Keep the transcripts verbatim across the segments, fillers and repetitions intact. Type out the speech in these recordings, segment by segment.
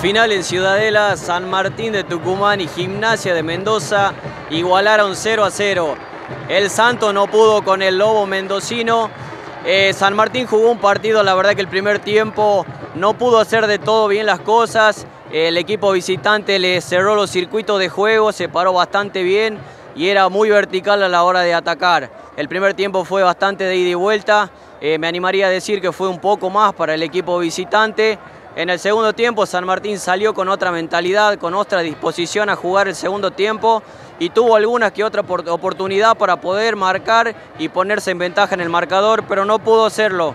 Final en Ciudadela, San Martín de Tucumán y Gimnasia de Mendoza igualaron cero a cero. El Santos no pudo con el Lobo mendocino. Eh, San Martín jugó un partido, la verdad que el primer tiempo no pudo hacer de todo bien las cosas. Eh, el equipo visitante le cerró los circuitos de juego, se paró bastante bien y era muy vertical a la hora de atacar. El primer tiempo fue bastante de ida y vuelta. Eh, me animaría a decir que fue un poco más para el equipo visitante. En el segundo tiempo San Martín salió con otra mentalidad, con otra disposición a jugar el segundo tiempo y tuvo algunas que otra oportunidad para poder marcar y ponerse en ventaja en el marcador, pero no pudo hacerlo.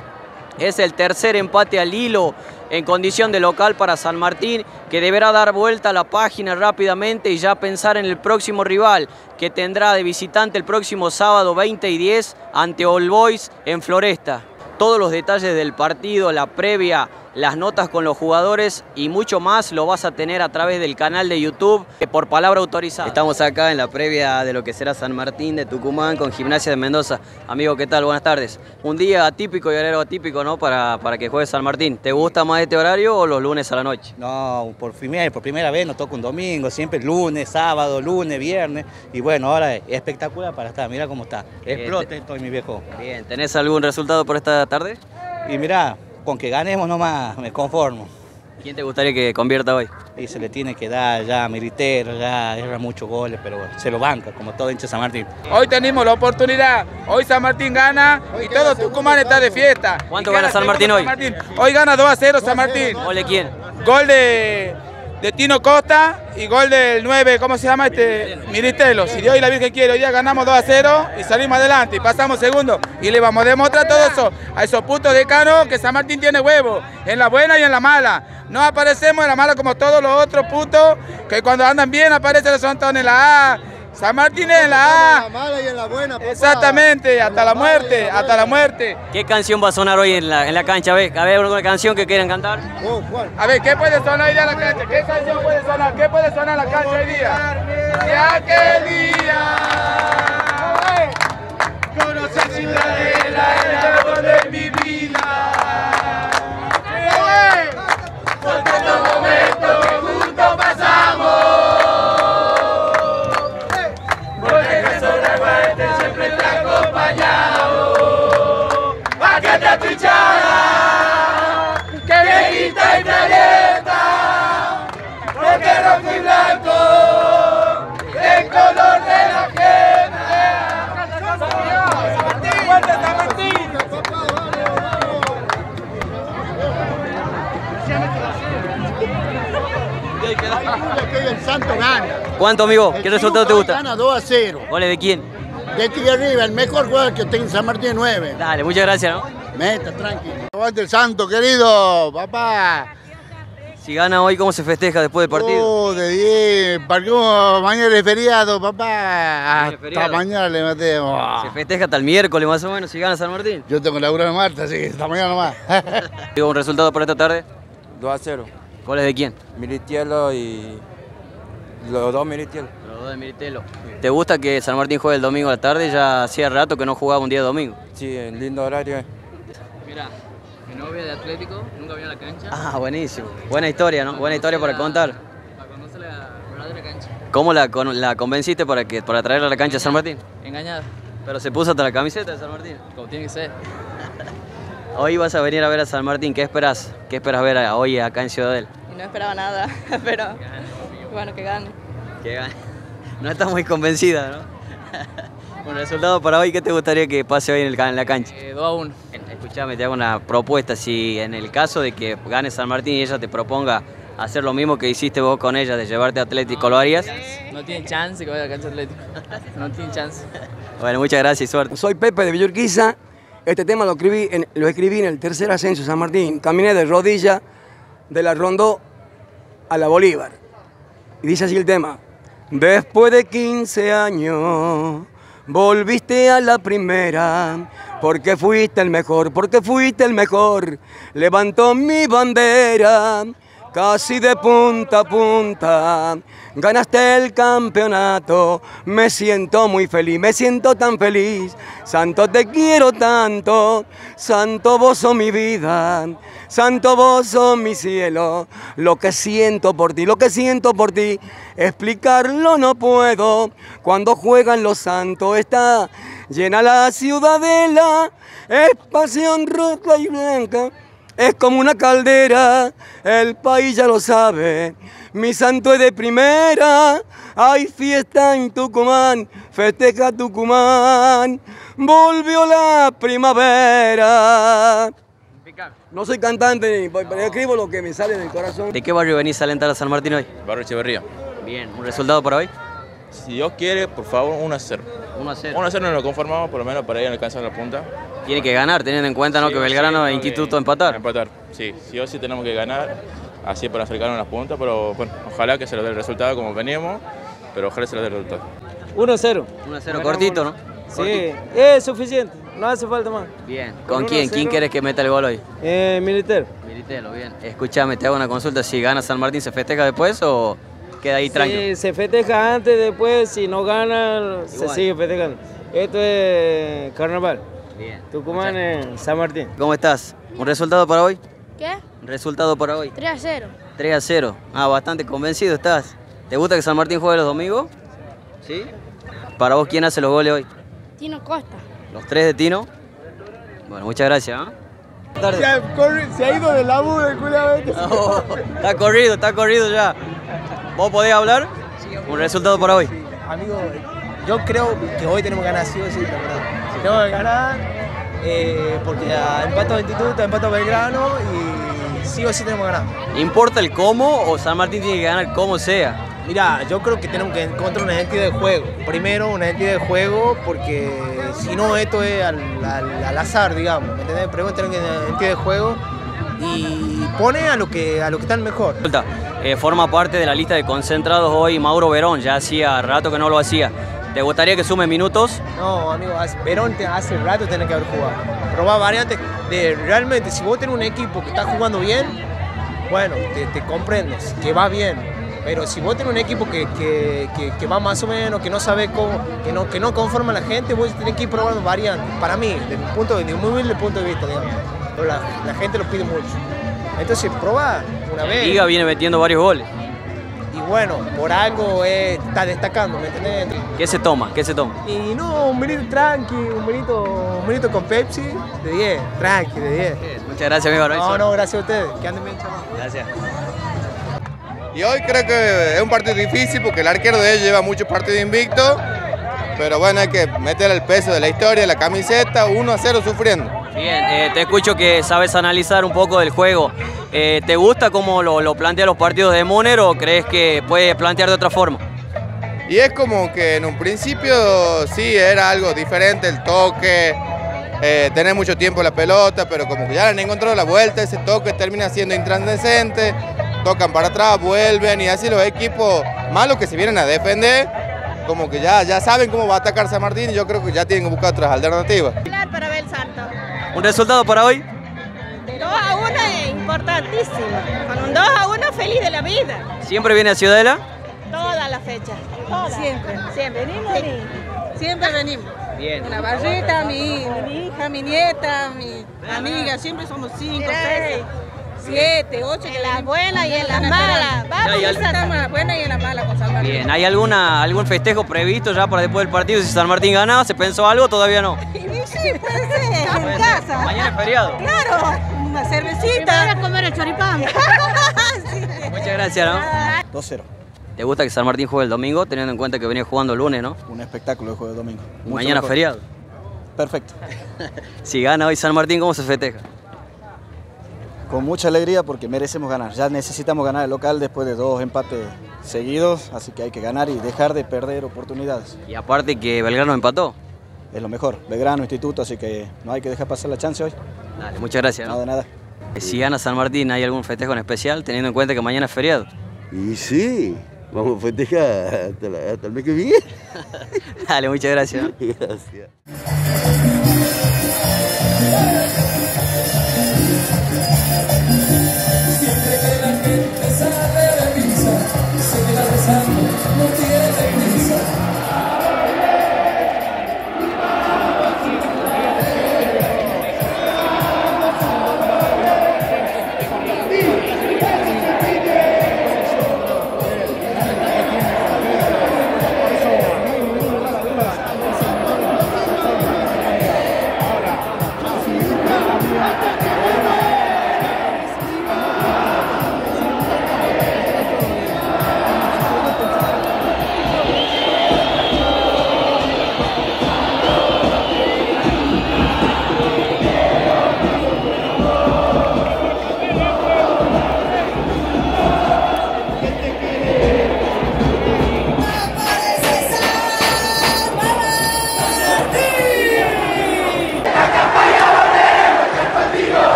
Es el tercer empate al hilo en condición de local para San Martín, que deberá dar vuelta a la página rápidamente y ya pensar en el próximo rival, que tendrá de visitante el próximo sábado veinte y diez ante All Boys en Floresta. Todos los detalles del partido, la previa, las notas con los jugadores y mucho más lo vas a tener a través del canal de YouTube por Palabra Autorizada. Estamos acá en la previa de lo que será San Martín de Tucumán con Gimnasia de Mendoza. Amigo, ¿qué tal? Buenas tardes. Un día atípico y horario atípico, ¿no? Para, para que juegue San Martín. ¿Te gusta más este horario o los lunes a la noche? No, por primera, por primera vez no toca un domingo, siempre lunes, sábado, lunes, viernes. Y bueno, ahora es espectacular para estar, mirá cómo está. Explote estoy, mi viejo. Bien, ¿tenés algún resultado por esta tarde? Y mirá, con que ganemos nomás me conformo. ¿Quién te gustaría que convierta hoy? Y se le tiene que dar ya a Militello, ya erra muchos goles, pero bueno, se lo banca, como todo hincha San Martín. Hoy tenemos la oportunidad, hoy San Martín gana hoy y todo Tucumán está de fiesta. ¿Cuánto gana San Martín hoy? San Martín. Hoy gana dos a cero San Martín. ¿Gol de quién? Gol de, de Tino Costa y gol del nueve, ¿cómo se llama este? Militello. Si Dios y la Virgen quiere, hoy ya ganamos dos a cero y salimos adelante y pasamos segundo. Y le vamos a demostrar todo eso a esos putos de Cano que San Martín tiene huevo, en la buena y en la mala. No aparecemos en la mala como todos los otros putos, que cuando andan bien aparecen los santos en la A. San Martín en la A. En la mala y en la buena, papá. Exactamente, hasta la, la muerte, la hasta la muerte. ¿Qué canción va a sonar hoy en la, en la cancha? A ver, a ver, ¿alguna canción que quieran cantar? Oh, a ver, ¿qué puede sonar hoy día en la cancha? ¿Qué canción puede sonar? ¿Qué puede sonar en la cancha hoy día? De aquel día, conocí Ciudadela, era el amor de mi vida. Por tantos momentos que juntos pasamos, porque el sol de muerte siempre te ha acompañado. Aquí está tu hinchada, que grita y te alienta, porque rojo y blanco. El Santo gana. ¿Cuánto, amigo? ¿Qué resultado te gusta? Gana dos a cero. ¿Goles de quién? De Tigre Riva, el mejor jugador que tenga San Martín nueve. Dale, muchas gracias, ¿no? Meta, tranqui. Aguante el Santo, querido, papá. Si gana hoy, ¿cómo se festeja después del partido? Oh, de diez. Partimos, mañana es feriado, papá. Hasta feriado. Mañana le matemos. Oh. Se festeja hasta el miércoles, más o menos, si gana San Martín. Yo tengo la laburo de Marta, así que hasta mañana nomás. ¿Digo un resultado para esta tarde? dos a cero. ¿Goles de quién? Militello y... Los dos Militello. Los dos de Militello. Sí. ¿Te gusta que San Martín juegue el domingo a la tarde? Ya hacía rato que no jugaba un día de domingo. Sí, en lindo horario. Mira, mi novia de Atlético, nunca vino a la cancha. Ah, buenísimo. Buena historia, ¿no? Buena historia para contar. Para conocer la verdad de la cancha. ¿Cómo la, con, la convenciste para, que, para traerla a la cancha a San Martín? Engañada. Pero se puso hasta la camiseta de San Martín. Como tiene que ser. Hoy vas a venir a ver a San Martín. ¿Qué esperas? ¿Qué esperas ver hoy acá en Ciudadela? No esperaba nada, pero... Bueno, que gane. Que gane. No estás muy convencida, ¿no? Bueno, resultado para hoy, ¿qué te gustaría que pase hoy en, el, en la cancha? Eh, dos a uno. Escuchame, te hago una propuesta. Si en el caso de que gane San Martín y ella te proponga hacer lo mismo que hiciste vos con ella, de llevarte a Atlético, no, ¿lo harías? No tiene chance que vaya a la cancha Atlético. No tiene chance. Bueno, muchas gracias y suerte. Soy Pepe de Villurquiza. Este tema lo escribí en, lo escribí en el tercer ascenso de San Martín. Caminé de rodilla de la Rondó a la Bolívar. Y dice así el tema. Después de quince años, volviste a la primera, porque fuiste el mejor, porque fuiste el mejor, levantó mi bandera, Casi de punta a punta, ganaste el campeonato, me siento muy feliz, me siento tan feliz, santo te quiero tanto, santo vos sos mi vida, santo vos sos mi cielo, lo que siento por ti, lo que siento por ti, explicarlo no puedo, cuando juegan los santos está llena la ciudadela, es pasión roja y blanca. Es como una caldera, el país ya lo sabe, mi santo es de primera, hay fiesta en Tucumán, festeja Tucumán, volvió la primavera. No soy cantante, pero escribo lo que me sale del corazón. ¿De qué barrio venís a alentar a San Martín hoy? Barrio Echeverría. Bien, ¿un resultado para hoy? Si Dios quiere, por favor, uno a cero. uno a cero. uno a cero nos lo conformamos, por lo menos para ir a alcanzar la punta. Tiene que ganar, teniendo en cuenta sí, ¿no? que Belgrano sí, e Instituto empatar. Empatar, sí. Sí o sí tenemos que ganar, así para acercarnos a las puntas, pero bueno, ojalá que se nos dé el resultado como veníamos, pero ojalá se nos dé el resultado. uno a cero. uno a cero, cortito, ¿no? Sí, cortito. Es suficiente, no hace falta más. Bien. ¿Con, ¿Con quién? ¿Quién querés que meta el gol hoy? Eh, Militello. Militello, bien. Escuchame, te hago una consulta, si gana San Martín, ¿se festeja después o...? Queda ahí tranquilo. Sí, se festeja antes, después, si no gana, igual se sigue festejando. Esto es carnaval. Bien. Tucumán es San Martín. ¿Cómo estás? ¿Un resultado para hoy? ¿Qué? ¿Un resultado para hoy? tres a cero. tres a cero. Ah, bastante convencido estás. ¿Te gusta que San Martín juegue los domingos? ¿Sí? ¿Para vos quién hace los goles hoy? Tino Costa. ¿Los tres de Tino? Bueno, muchas gracias, ¿eh? Se ha, corri se ha ido de la U de culo. Oh, está corrido, está corrido ya. ¿Vos podés hablar? ¿Un resultado para hoy? Sí, amigo, yo creo que hoy tenemos que ganar, sí o sí, la verdad. Tenemos que ganar, eh, porque empato Instituto, empato Belgrano y sí o sí tenemos que ganar. ¿Importa el cómo o San Martín tiene que ganar como sea? Mirá, yo creo que tenemos que encontrar una identidad de juego. Primero, una identidad de juego, porque si no esto es al, al, al azar, digamos, ¿me entendés? Primero tenemos una identidad de juego y pone a lo que, a lo que están mejor. Eh, forma parte de la lista de concentrados hoy Mauro Verón, ya hacía rato que no lo hacía. ¿Te gustaría que sume minutos? No, amigo, hace, Verón te, hace rato tiene que haber jugado. Probá variantes de realmente, si vos tenés un equipo que está jugando bien, bueno, te, te comprendes, que va bien. Pero si vos tenés un equipo que, que, que, que va más o menos, que no sabe cómo, que no, que no conforma a la gente, vos tenés que ir probando variantes. Para mí, desde mi punto de vista, muy humilde punto de vista, digamos. Pero la, la gente lo pide mucho. Entonces, probá una vez. La Liga viene metiendo varios goles. Y bueno, por algo eh, está destacando, ¿me entendés? ¿Qué se toma? ¿Qué se toma? Y no, un vinito tranqui, un vinito, un vinito con Pepsi de diez, tranqui, de diez. Muchas gracias, amigo. No, no, gracias a ustedes. Que anden bien, chavales. Gracias. Y hoy creo que es un partido difícil porque el arquero de ellos lleva muchos partidos invictos, pero bueno, hay que meter el peso de la historia, la camiseta, uno a cero sufriendo. Bien, eh, te escucho que sabes analizar un poco del juego. Eh, ¿Te gusta cómo lo, lo plantea los partidos de Múnich o crees que puede plantear de otra forma? Y es como que en un principio sí era algo diferente, el toque, eh, tener mucho tiempo la pelota, pero como que ya han encontrado la vuelta, ese toque termina siendo intranscendente. Tocan para atrás, vuelven y así los equipos malos que se vienen a defender, como que ya, ya saben cómo va a atacar San Martín y yo creo que ya tienen que buscar otras alternativas. Para ver el salto. ¿Un resultado para hoy? dos a uno es importantísimo, con un dos a uno feliz de la vida. ¿Siempre viene a Ciudadela? Todas las fechas. Todas. Siempre. Siempre venimos. Sí. Siempre venimos. Bien. Una barrita, mi, mi hija, mi nieta, mi amiga, siempre somos cinco, seis. Siete, ocho, en las buenas y en las malas. Vamos, ya, ya. En las buenas y en las malas con San Martín. Bien, ¿hay alguna, algún festejo previsto ya para después del partido? Si San Martín ganaba, ¿se pensó algo? Todavía no. Sí, puede ser, en mi casa. Mañana es feriado. Claro, una cervecita. Para a comer el choripán. Sí. Muchas gracias, ¿no? dos cero. ¿Te gusta que San Martín juegue el domingo, teniendo en cuenta que venía jugando el lunes, no? Un espectáculo de juego el domingo. Mucho mañana mejor. Feriado. Perfecto. Si gana hoy San Martín, ¿cómo se festeja? Con mucha alegría porque merecemos ganar, ya necesitamos ganar el local después de dos empates seguidos, así que hay que ganar y dejar de perder oportunidades. Y aparte que Belgrano empató. Es lo mejor, Belgrano, Instituto, así que no hay que dejar pasar la chance hoy. Dale, muchas gracias. No, de nada. Si gana San Martín, ¿hay algún festejo en especial teniendo en cuenta que mañana es feriado? Y sí, vamos a festejar hasta, la, hasta el mes que viene. Dale, muchas gracias. Gracias. Siempre que la gente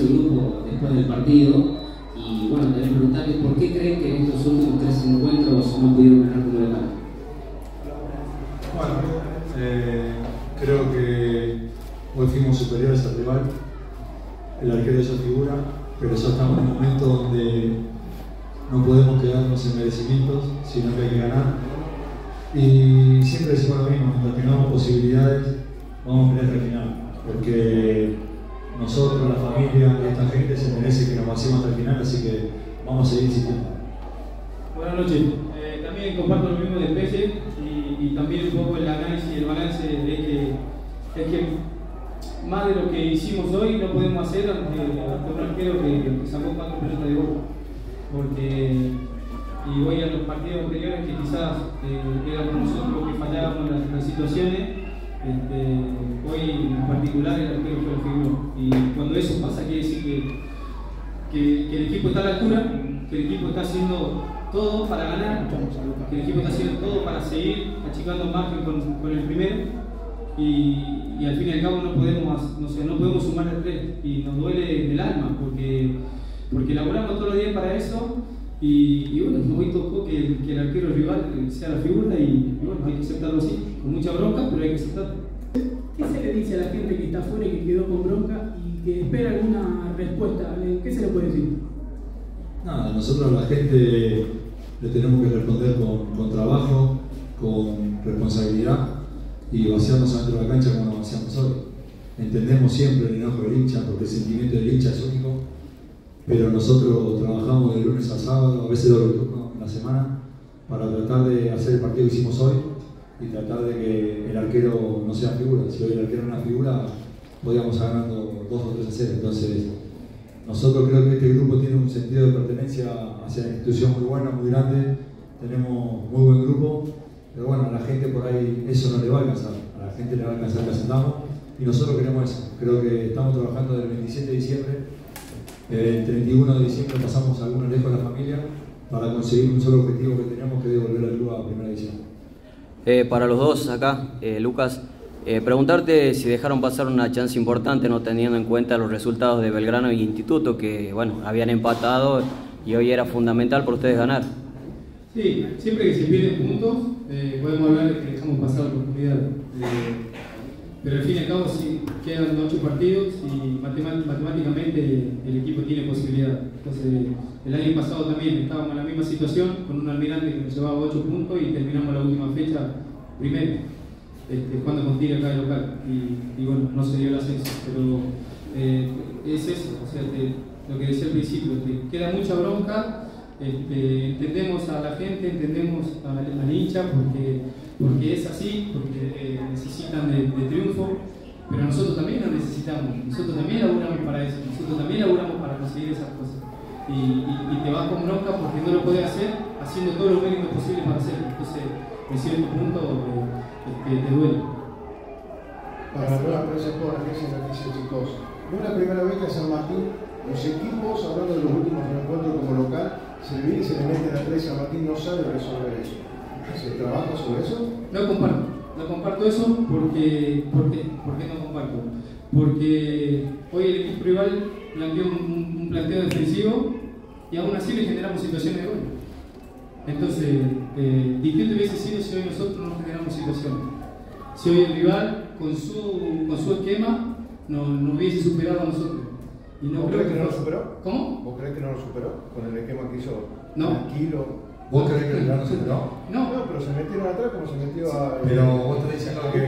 hizo el grupo después del partido. Y bueno, también preguntarles por qué creen que en estos últimos tres encuentros no pudieron ganar como local. Bueno, eh, creo que hoy fuimos superiores al rival, el arquero ya figura, pero ya estamos en un momento donde no podemos quedarnos en merecimientos, sino que hay que ganar. Y siempre decimos lo mismo, mientras tengamos posibilidades, vamos a pelear hasta el final, porque nosotros, la familia, esta gente se merece que nos pasemos hasta el final, así que vamos a seguir insistiendo. Buenas noches, eh, también comparto lo mismo de Pepe y, y también un poco el análisis, el balance de que, es que más de lo que hicimos hoy no podemos hacer ante un arquero que sacó cuatro pelotas de Boca, porque... y voy a los partidos anteriores que quizás eh, era por nosotros que fallábamos las, las situaciones, este, hoy en particular el arquero fue el figura, y cuando eso pasa quiere decir que, que, que el equipo está a la altura, que el equipo está haciendo todo para ganar, que el equipo está haciendo todo para seguir achicando margen con, con el primero, y, y al fin y al cabo no podemos, no sé, no podemos sumar el tres, y nos duele en el alma porque, porque laburamos todos los días para eso. Y, y bueno, hoy tocó que, que el arquero rival sea la figura y, y bueno, hay que aceptarlo así, con mucha bronca, pero hay que aceptarlo. ¿Qué se le dice a la gente que está afuera y que quedó con bronca y que espera alguna respuesta? ¿Qué se le puede decir? Nada, nosotros a la gente le tenemos que responder con, con trabajo, con responsabilidad y vaciarnos adentro de la cancha como nos vaciamos hoy. Entendemos siempre el enojo del hincha porque el sentimiento del hincha es único. Pero nosotros trabajamos de lunes a sábado, a veces dos turnos en la semana, para tratar de hacer el partido que hicimos hoy y tratar de que el arquero no sea figura. Si hoy el arquero era una figura, podíamos estar ganando dos o tres a cero. Entonces, nosotros creo que este grupo tiene un sentido de pertenencia hacia la institución muy buena, muy grande. Tenemos muy buen grupo, pero bueno, a la gente por ahí eso no le va a alcanzar. A la gente le va a alcanzar que asentamos y nosotros queremos eso. Creo que estamos trabajando del veintisiete de diciembre. El treinta y uno de diciembre pasamos algunos lejos de la familia para conseguir un solo objetivo que teníamos, que es devolver al club a primera división. Eh, para los dos acá, eh, Lucas, eh, preguntarte si dejaron pasar una chance importante no teniendo en cuenta los resultados de Belgrano y Instituto, que bueno, habían empatado y hoy era fundamental para ustedes ganar. Sí, siempre que se pierden puntos eh, podemos hablar de que dejamos pasar la oportunidad. Eh, Pero al fin y al cabo sí, quedan ocho partidos y matemáticamente el equipo tiene posibilidad. Entonces, el año pasado también estábamos en la misma situación con un almirante que nos llevaba ocho puntos y terminamos la última fecha primero, este, jugando con Tigre acá de local. Y, y bueno, no se dio el ascenso, pero eh, es eso, o sea, te, lo que decía al principio, te queda mucha bronca. Este, entendemos a la gente, entendemos a la hincha porque, porque es así, porque eh, necesitan de, de triunfo, pero nosotros también lo necesitamos, nosotros también laburamos para eso, nosotros también laburamos para conseguir esas cosas y, y, y te vas con bronca porque no lo podés hacer haciendo todo lo mínimo posible para hacerlo, entonces en cierto punto eh, eh, te duele. Para hablar por esas cosas que dicen aquí, chicos, no es la primera vez que San Martín, los equipos, hablando de los últimos encuentros como local, se le viene y se le mete la presa, Martín no sabe resolver eso. ¿Se trabaja sobre eso? No comparto, no comparto eso porque, porque, porque no comparto. Porque hoy el equipo rival planteó un, un planteo defensivo y aún así le generamos situaciones de gol. Entonces, eh, distinto hubiese sido si hoy nosotros no generamos situaciones. Si hoy el rival con su, con su esquema nos no hubiese superado a nosotros. Y no ¿Vos crees que, que no lo superó? ¿Cómo? ¿Vos crees que no lo superó? Con el esquema que hizo no. Tranquilo. ¿Vos crees que el no lo superó? No. No, pero se metieron atrás como se metió sí. a... Pero vos estás diciendo que...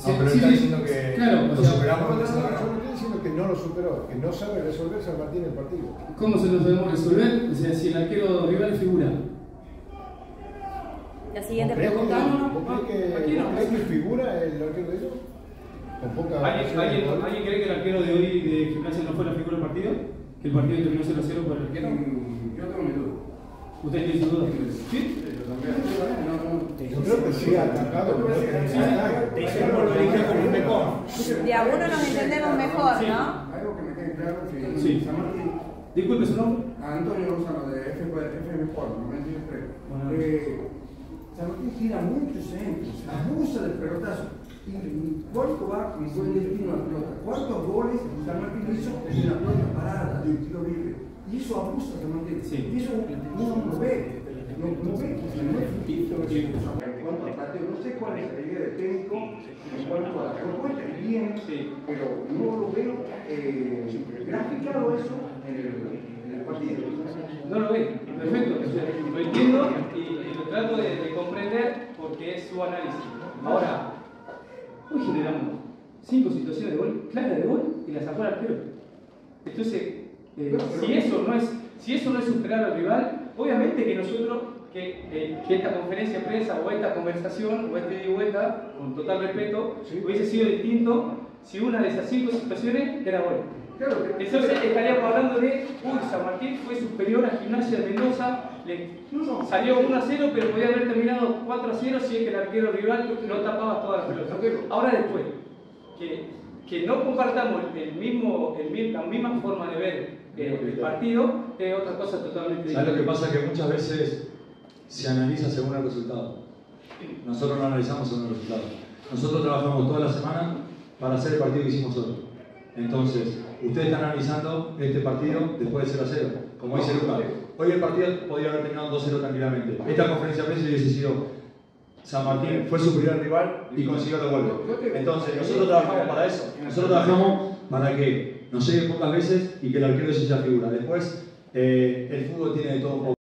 Sí, ah, pero sí, está diciendo sí, que... Claro, lo o sea, superamos. No, no, no, no, yo estoy diciendo que no lo superó, que no sabe resolver San Martín el partido. ¿Cómo se lo podemos resolver? O sea, si el arquero rival figura. La siguiente pregunta. ¿Vos crees que figura el arquero de ellos? ¿Alguien, ¿alguien, ¿Alguien cree que el arquero de hoy de Gimnasia no fue la figura del partido? ¿Que el partido terminó cero a cero por el arquero? Yo tengo mi duda. ¿Ustedes tienen dudas? ¿Sí? Yo creo que sí, atacado. Te hicieron por elegir como un mejor. De a uno nos entendemos mejor, ¿no? Algo que me quede claro que... Sí. Disculpe, ¿su nombre? Antonio Gonzalo, de F M cuatro, noventa y tres. San Martín gira muchos centros, abusa del pelotazo. ¿Cuánto va con el destino a la pelota? ¿Cuántos goles San Martín hizo desde la pelota parada? argentino libre. Y eso abusa también. Sí. Y eso no lo ve. No lo ve. No sé cuál es la idea del técnico en cuanto a la propuesta, es bien, pero no lo veo eh, graficado eso en el, en el partido. No lo veo, perfecto. O sea, lo entiendo y lo trato de, de comprender porque es su análisis. Ahora, hoy generamos cinco situaciones de gol, claras de gol, y las sacó el arquero. Entonces, eh, si, eso no es, si eso no es superar al rival, obviamente que nosotros, que, eh, que esta conferencia de prensa o esta conversación o este ida y vuelta, con total respeto, sí, hubiese sido distinto si una de esas cinco situaciones era gol. Claro, entonces estaríamos hablando de, uy, San Martín fue superior a Gimnasia de Mendoza, le no, salió uno a cero, pero podía haber terminado cuatro a cero si es que el arquero rival no tapaba todas las pelotas. Ahora después, que, que no compartamos el mismo, el, la misma forma de ver eh, el partido, es eh, otra cosa totalmente diferente. ¿Sabes lo que pasa? Que muchas veces se analiza según el resultado. Nosotros no analizamos según el resultado. Nosotros trabajamos toda la semana para hacer el partido que hicimos hoy. Entonces, ustedes están analizando este partido después de cero a cero, como dice Lucas. Hoy el partido podría haber terminado dos a cero tranquilamente. Esta conferencia de prensa hubiese sido San Martín fue superior al rival y consiguió los goles. Entonces, nosotros trabajamos para eso. Nosotros trabajamos para que nos llegue pocas veces y que el arquero se sea figura. Después, eh, el fútbol tiene de todo un poco.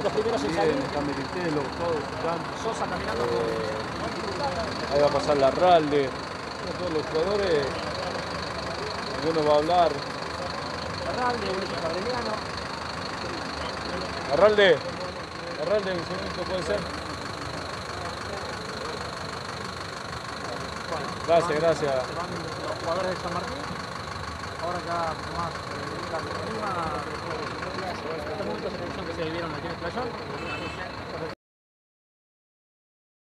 Los primeros en salir. Está Militello, todos están. Sosa caminando. Eh, ahí va a pasar la Ralde. Todos los jugadores. Uno va a hablar. La Ralde, Ulises Cardeliano. La Ralde. La Ralde, un segundo puede ser. Bueno, gracias, van, gracias. Se van los jugadores de San Martín. Ahora ya más. Eh, la última. Estos momentos de tensión que se vivieron aquí en el playón.